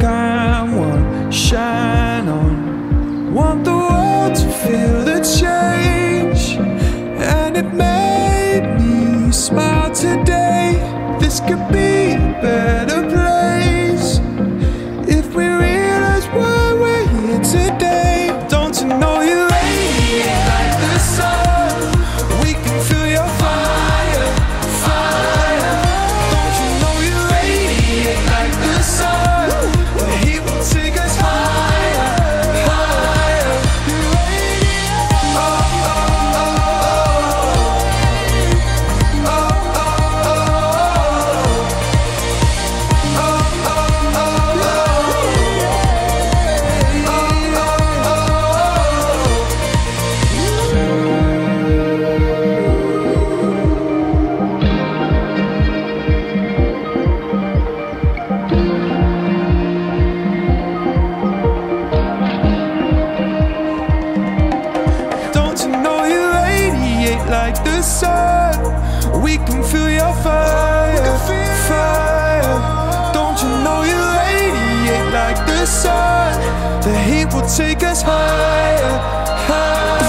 like I'm one. Shine on. Want the world to feel the change, and it made me smile today. This could be a better place if we realize why we're here today. Don't you know you radiate like the sun? We can feel your fire, fire. Don't you know you radiate like the sun? The heat will take us higher, higher. You radiate. Oh, oh, oh, oh, oh, oh, oh, oh. Like the sun, we can feel your fire, fire. Don't you know you radiate like the sun? The heat will take us higher, higher.